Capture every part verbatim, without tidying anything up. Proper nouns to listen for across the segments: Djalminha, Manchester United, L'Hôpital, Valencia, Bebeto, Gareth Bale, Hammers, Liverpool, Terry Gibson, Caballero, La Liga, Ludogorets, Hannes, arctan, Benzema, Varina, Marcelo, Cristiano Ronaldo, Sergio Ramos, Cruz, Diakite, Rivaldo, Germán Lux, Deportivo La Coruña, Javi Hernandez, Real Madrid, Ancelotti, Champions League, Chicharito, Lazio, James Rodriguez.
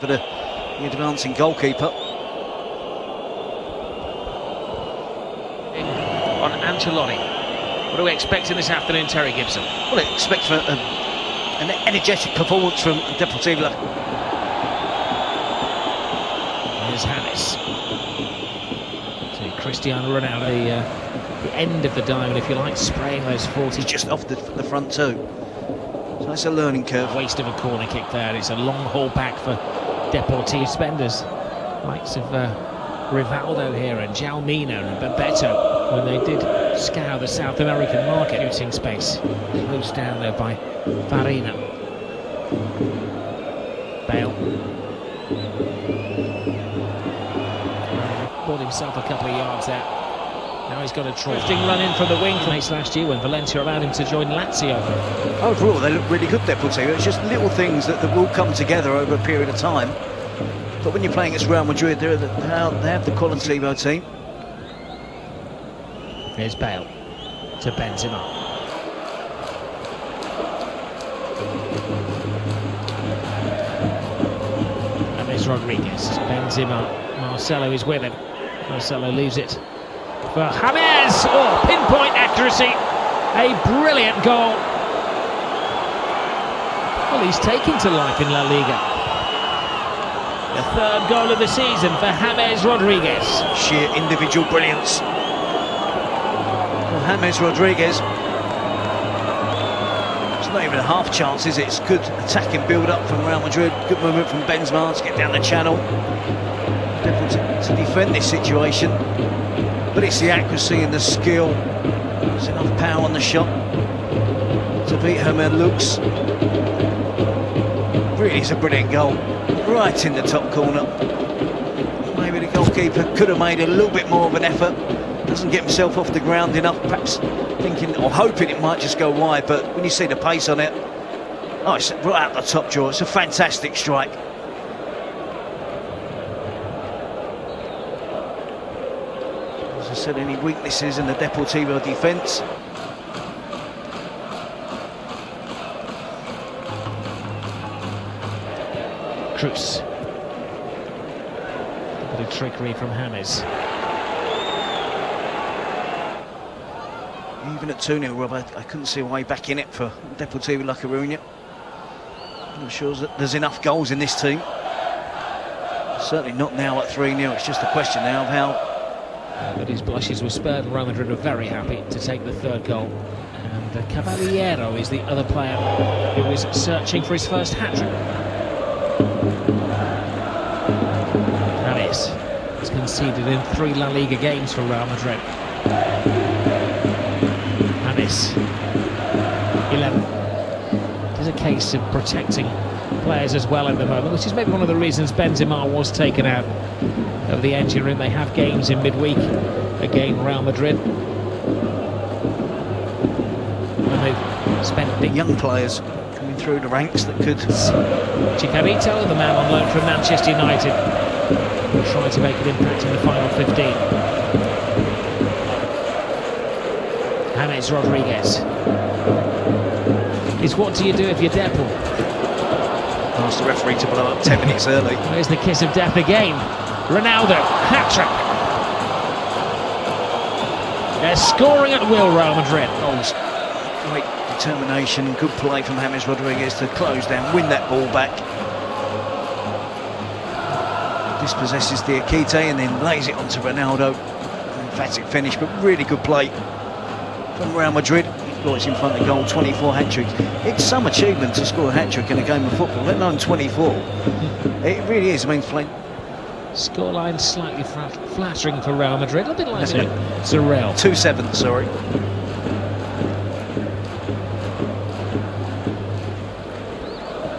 For the advancing goalkeeper. On Ancelotti. What do we expect in this afternoon, Terry Gibson? Well, I expect for, um, an energetic performance from Deportivo La Coruña. Here's Hannes. To Cristiano Ronaldo. The, uh, the end of the diamond, if you like, spraying those forties. Just off the, the front two. So that's a learning curve. Waste of a corner kick there. It's a long haul back for Deportivo spenders, likes of uh, Rivaldo here and Djalminha and Bebeto, when they did scour the South American market. Shooting space, closed down there by Varina. Bale bought himself a couple of yards out. Now he's got a drifting run in from the wing from last year when Valencia allowed him to join Lazio. Overall, they look really good, Deportivo. It's just little things that, that will come together over a period of time. But when you're playing against Real Madrid, they're, they're, they have the quality of our team. Here's Bale to Benzema. And there's Rodriguez. Benzema. Marcelo is with him. Marcelo leaves it for Hammers. Oh, pinpoint accuracy, a brilliant goal. Well, he's taken to life in La Liga. The third goal of the season for James Rodriguez. Sheer individual brilliance. Well, James Rodriguez, it's not even a half chance, is it? It's good attacking build-up from Real Madrid, good movement from Benzema to get down the channel. Difficult to, to defend this situation. But it's the accuracy and the skill. There's enough power on the shot to beat Germán Lux. Really is a brilliant goal. Right in the top corner. Maybe the goalkeeper could have made a little bit more of an effort. Doesn't get himself off the ground enough. Perhaps thinking or hoping it might just go wide. But when you see the pace on it, oh, it's right out the top drawer. It's a fantastic strike. As I said, any weaknesses in the Deportivo defence. Cruz. A bit of trickery from Hammers. Even at two nil, Rob, I, I couldn't see a way back in it for Deportivo La Coruña. I'm sure that there's enough goals in this team. Certainly not now at three nil. It's just a question now of how. Uh, but his blushes were spared. Real Madrid are very happy to take the third goal. And uh, Caballero is the other player who is searching for his first hat-trick. Hannes has conceded in three La Liga games for Real Madrid. Hannes, eleven. There's a case of protecting players as well at the moment, which is maybe one of the reasons Benzema was taken out of the engine room. They have games in midweek again, Real Madrid. And they've spent big young players coming through the ranks that could. Chicharito, the man on loan from Manchester United, will try to make an impact in the final fifteen. James Rodriguez. It's what do you do if you're Depo? Asked the referee to blow up ten minutes early. There's the kiss of death again. Ronaldo, hat-trick. They're scoring at will, Real Madrid. Oh, great determination, good play from James Rodriguez to close down, win that ball back. Dispossesses Diakite and then lays it onto Ronaldo. An emphatic finish, but really good play from Real Madrid. It's in front of goal, twenty-four hat-tricks. It's some achievement to score a hat-trick in a game of football, let alone twenty-four. It really is. I mean, playing scoreline slightly flattering for Real Madrid, a bit like Sorrell. two seven, sorry.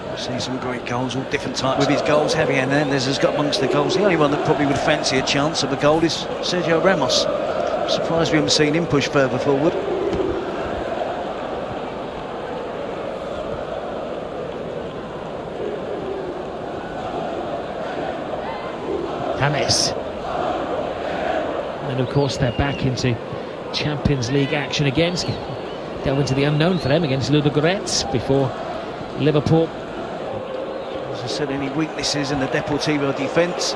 We've seen some great goals, all different types with his goals. Javi Hernandez has got amongst the goals. The only one that probably would fancy a chance of a goal is Sergio Ramos. I'm surprised we haven't seen him push further forward. Hannes. And of course they're back into Champions League action again. Delve into the unknown for them against Ludogorets before Liverpool. As I and any weaknesses in the Deportivo defence.